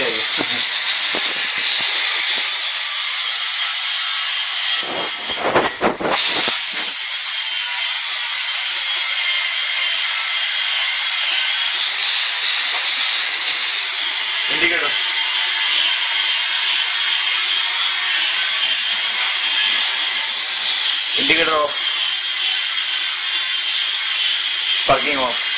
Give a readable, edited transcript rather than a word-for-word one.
too. Indicator of parking off.